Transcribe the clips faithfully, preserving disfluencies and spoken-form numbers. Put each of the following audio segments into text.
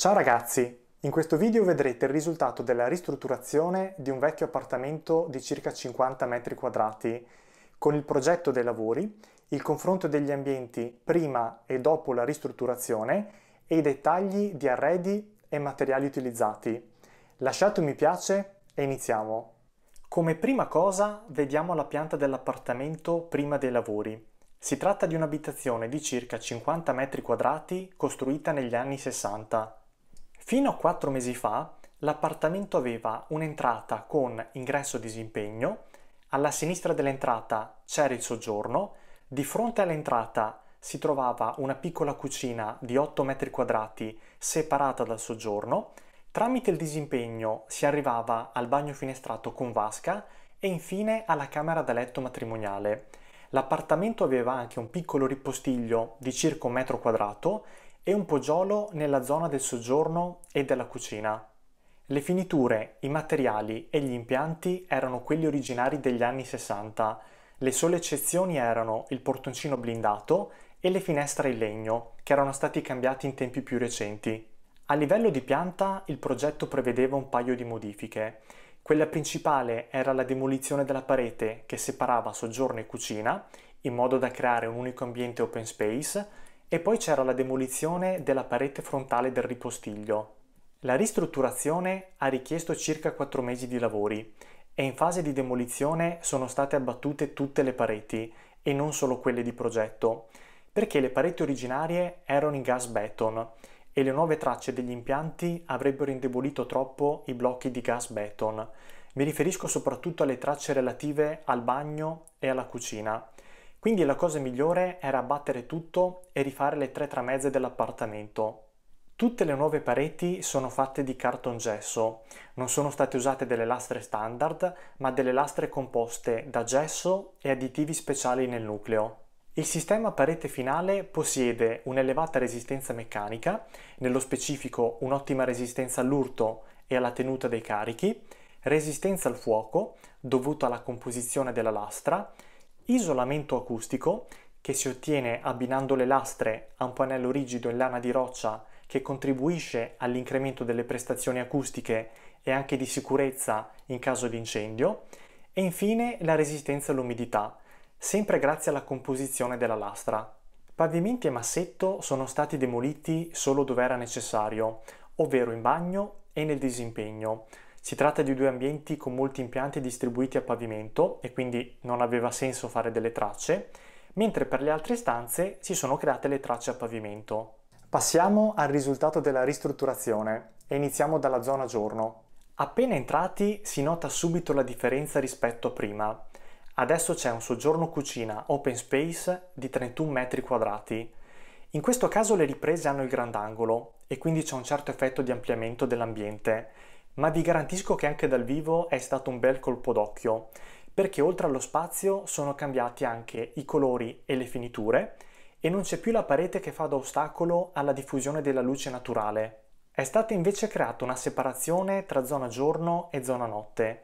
Ciao ragazzi! In questo video vedrete il risultato della ristrutturazione di un vecchio appartamento di circa cinquanta metri quadrati, con il progetto dei lavori, il confronto degli ambienti prima e dopo la ristrutturazione e i dettagli di arredi e materiali utilizzati. Lasciate un mi piace e iniziamo! Come prima cosa vediamo la pianta dell'appartamento prima dei lavori. Si tratta di un'abitazione di circa cinquanta metri quadrati costruita negli anni sessanta. Fino a quattro mesi fa l'appartamento aveva un'entrata con ingresso disimpegno, alla sinistra dell'entrata c'era il soggiorno, di fronte all'entrata si trovava una piccola cucina di otto metri quadrati separata dal soggiorno, tramite il disimpegno si arrivava al bagno finestrato con vasca e infine alla camera da letto matrimoniale. L'appartamento aveva anche un piccolo ripostiglio di circa un metro quadrato e un poggiolo nella zona del soggiorno e della cucina. Le finiture, i materiali e gli impianti erano quelli originari degli anni sessanta, le sole eccezioni erano il portoncino blindato e le finestre in legno, che erano stati cambiati in tempi più recenti. A livello di pianta il progetto prevedeva un paio di modifiche. Quella principale era la demolizione della parete che separava soggiorno e cucina, in modo da creare un unico ambiente open space, e poi c'era la demolizione della parete frontale del ripostiglio. La ristrutturazione ha richiesto circa quattro mesi di lavori e in fase di demolizione sono state abbattute tutte le pareti e non solo quelle di progetto, perché le pareti originarie erano in gas beton e le nuove tracce degli impianti avrebbero indebolito troppo i blocchi di gas beton. Mi riferisco soprattutto alle tracce relative al bagno e alla cucina. Quindi la cosa migliore era abbattere tutto e rifare le tre tramezze dell'appartamento. Tutte le nuove pareti sono fatte di cartongesso, non sono state usate delle lastre standard, ma delle lastre composte da gesso e additivi speciali nel nucleo. Il sistema parete finale possiede un'elevata resistenza meccanica, nello specifico un'ottima resistenza all'urto e alla tenuta dei carichi, resistenza al fuoco, dovuta alla composizione della lastra, isolamento acustico che si ottiene abbinando le lastre a un pannello rigido in lana di roccia che contribuisce all'incremento delle prestazioni acustiche e anche di sicurezza in caso di incendio, e infine la resistenza all'umidità, sempre grazie alla composizione della lastra. Pavimenti e massetto sono stati demoliti solo dove era necessario, ovvero in bagno e nel disimpegno. Si tratta di due ambienti con molti impianti distribuiti a pavimento e quindi non aveva senso fare delle tracce, mentre per le altre stanze si sono create le tracce a pavimento. Passiamo al risultato della ristrutturazione e iniziamo dalla zona giorno. Appena entrati si nota subito la differenza rispetto a prima. Adesso c'è un soggiorno cucina open space di trentuno metri quadrati. In questo caso le riprese hanno il grandangolo e quindi c'è un certo effetto di ampliamento dell'ambiente, ma vi garantisco che anche dal vivo è stato un bel colpo d'occhio, perché oltre allo spazio sono cambiati anche i colori e le finiture e non c'è più la parete che fa da ostacolo alla diffusione della luce naturale. È stata invece creata una separazione tra zona giorno e zona notte.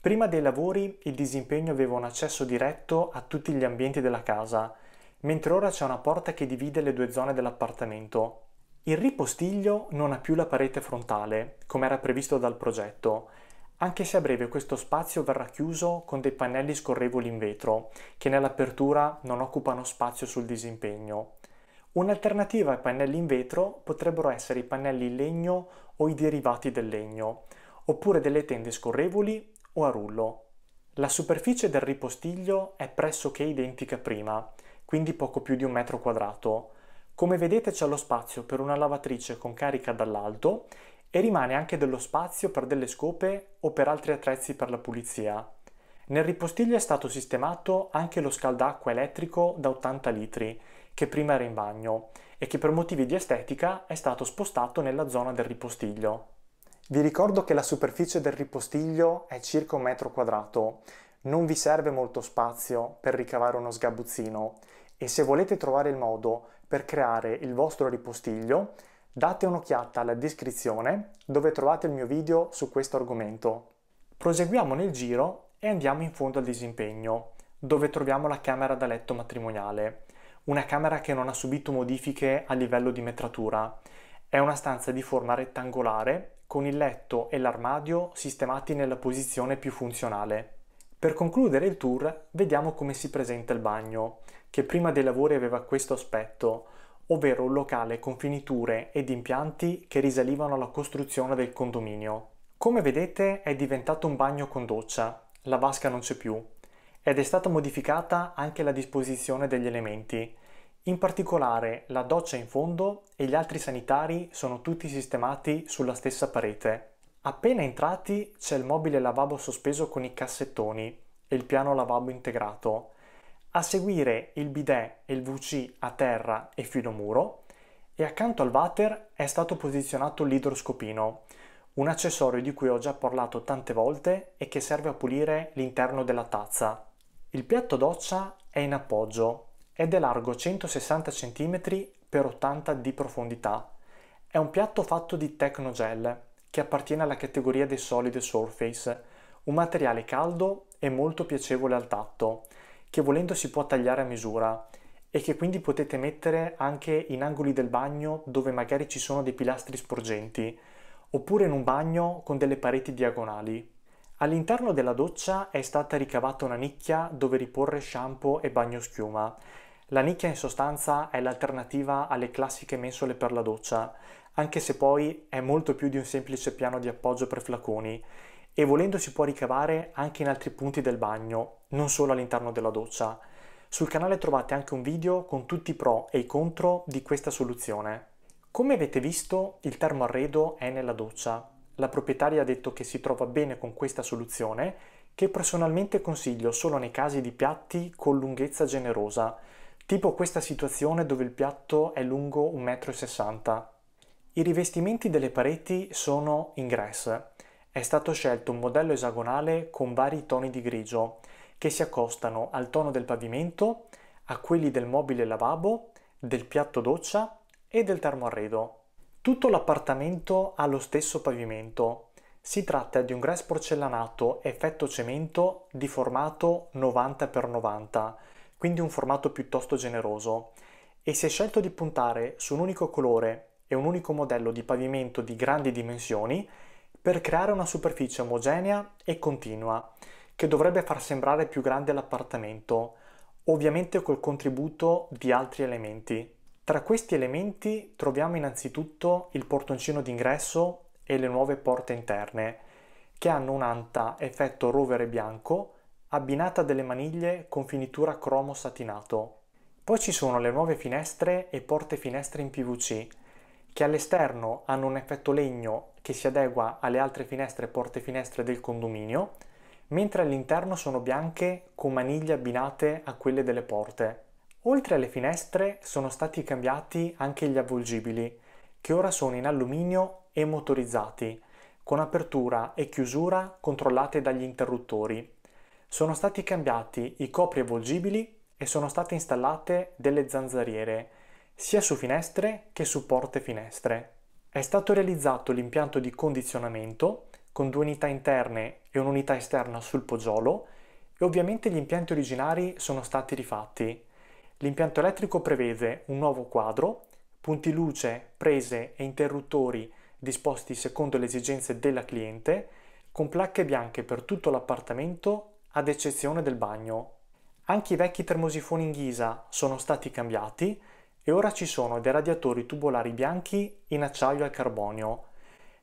Prima dei lavori il disimpegno aveva un accesso diretto a tutti gli ambienti della casa, mentre ora c'è una porta che divide le due zone dell'appartamento. Il ripostiglio non ha più la parete frontale, come era previsto dal progetto, anche se a breve questo spazio verrà chiuso con dei pannelli scorrevoli in vetro, che nell'apertura non occupano spazio sul disimpegno. Un'alternativa ai pannelli in vetro potrebbero essere i pannelli in legno o i derivati del legno, oppure delle tende scorrevoli o a rullo. La superficie del ripostiglio è pressoché identica a prima, quindi poco più di un metro quadrato. Come vedete c'è lo spazio per una lavatrice con carica dall'alto e rimane anche dello spazio per delle scope o per altri attrezzi per la pulizia. Nel ripostiglio è stato sistemato anche lo scaldacqua elettrico da ottanta litri, che prima era in bagno e che per motivi di estetica è stato spostato nella zona del ripostiglio. Vi ricordo che la superficie del ripostiglio è circa un metro quadrato, non vi serve molto spazio per ricavare uno sgabuzzino e se volete trovare il modo per creare il vostro ripostiglio, date un'occhiata alla descrizione dove trovate il mio video su questo argomento. Proseguiamo nel giro e andiamo in fondo al disimpegno, dove troviamo la camera da letto matrimoniale, una camera che non ha subito modifiche a livello di metratura. È una stanza di forma rettangolare con il letto e l'armadio sistemati nella posizione più funzionale. Per concludere il tour vediamo come si presenta il bagno, che prima dei lavori aveva questo aspetto, ovvero un locale con finiture ed impianti che risalivano alla costruzione del condominio. Come vedete è diventato un bagno con doccia, la vasca non c'è più, ed è stata modificata anche la disposizione degli elementi. In particolare la doccia in fondo e gli altri sanitari sono tutti sistemati sulla stessa parete. Appena entrati c'è il mobile lavabo sospeso con i cassettoni e il piano lavabo integrato. A seguire il bidet e il vu ci a terra e filo muro, e accanto al water è stato posizionato l'idroscopino, un accessorio di cui ho già parlato tante volte e che serve a pulire l'interno della tazza. Il piatto doccia è in appoggio ed è largo centosessanta centimetri per ottanta di profondità. È un piatto fatto di Tecnogel, che appartiene alla categoria dei solid surface, un materiale caldo e molto piacevole al tatto, che volendo si può tagliare a misura e che quindi potete mettere anche in angoli del bagno dove magari ci sono dei pilastri sporgenti, oppure in un bagno con delle pareti diagonali. All'interno della doccia è stata ricavata una nicchia dove riporre shampoo e bagnoschiuma. La nicchia in sostanza è l'alternativa alle classiche mensole per la doccia, anche se poi è molto più di un semplice piano di appoggio per flaconi, e volendo si può ricavare anche in altri punti del bagno, non solo all'interno della doccia. Sul canale trovate anche un video con tutti i pro e i contro di questa soluzione. Come avete visto, il termoarredo è nella doccia. La proprietaria ha detto che si trova bene con questa soluzione, che personalmente consiglio solo nei casi di piatti con lunghezza generosa, tipo questa situazione dove il piatto è lungo un metro e sessanta. I rivestimenti delle pareti sono in gres. È stato scelto un modello esagonale con vari toni di grigio che si accostano al tono del pavimento, a quelli del mobile lavabo, del piatto doccia e del termoarredo. Tutto l'appartamento ha lo stesso pavimento. Si tratta di un gres porcellanato effetto cemento di formato novanta per novanta, quindi un formato piuttosto generoso, e si è scelto di puntare su un unico colore e un unico modello di pavimento di grandi dimensioni per creare una superficie omogenea e continua che dovrebbe far sembrare più grande l'appartamento, ovviamente col contributo di altri elementi. Tra questi elementi troviamo innanzitutto il portoncino d'ingresso e le nuove porte interne, che hanno un'anta effetto rovere bianco abbinata a delle maniglie con finitura cromo satinato. Poi ci sono le nuove finestre e porte finestre in pi vu ci, che all'esterno hanno un effetto legno che si adegua alle altre finestre e porte finestre del condominio, mentre all'interno sono bianche con maniglie abbinate a quelle delle porte. Oltre alle finestre sono stati cambiati anche gli avvolgibili, che ora sono in alluminio e motorizzati, con apertura e chiusura controllate dagli interruttori. Sono stati cambiati i copriavvolgibili e sono state installate delle zanzariere, sia su finestre che su porte finestre. È stato realizzato l'impianto di condizionamento con due unità interne e un'unità esterna sul poggiolo, e ovviamente gli impianti originari sono stati rifatti. L'impianto elettrico prevede un nuovo quadro, puntiluce, prese e interruttori disposti secondo le esigenze della cliente, con placche bianche per tutto l'appartamento ad eccezione del bagno. Anche i vecchi termosifoni in ghisa sono stati cambiati e ora ci sono dei radiatori tubolari bianchi in acciaio al carbonio.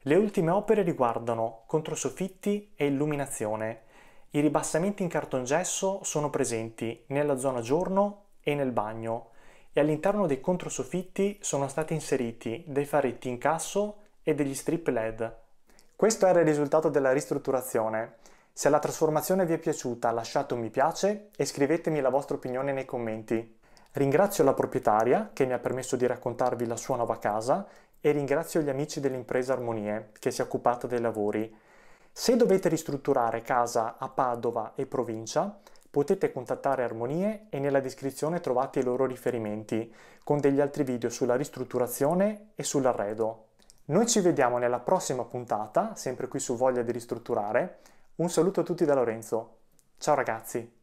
Le ultime opere riguardano controsoffitti e illuminazione. I ribassamenti in cartongesso sono presenti nella zona giorno e nel bagno, e all'interno dei controsoffitti sono stati inseriti dei faretti in incasso e degli strip led. Questo era il risultato della ristrutturazione. Se la trasformazione vi è piaciuta lasciate un mi piace e scrivetemi la vostra opinione nei commenti. Ringrazio la proprietaria che mi ha permesso di raccontarvi la sua nuova casa e ringrazio gli amici dell'impresa Armonie che si è occupata dei lavori. Se dovete ristrutturare casa a Padova e provincia, potete contattare Armonie e nella descrizione trovate i loro riferimenti con degli altri video sulla ristrutturazione e sull'arredo. Noi ci vediamo nella prossima puntata, sempre qui su Voglia di Ristrutturare. Un saluto a tutti da Lorenzo. Ciao ragazzi!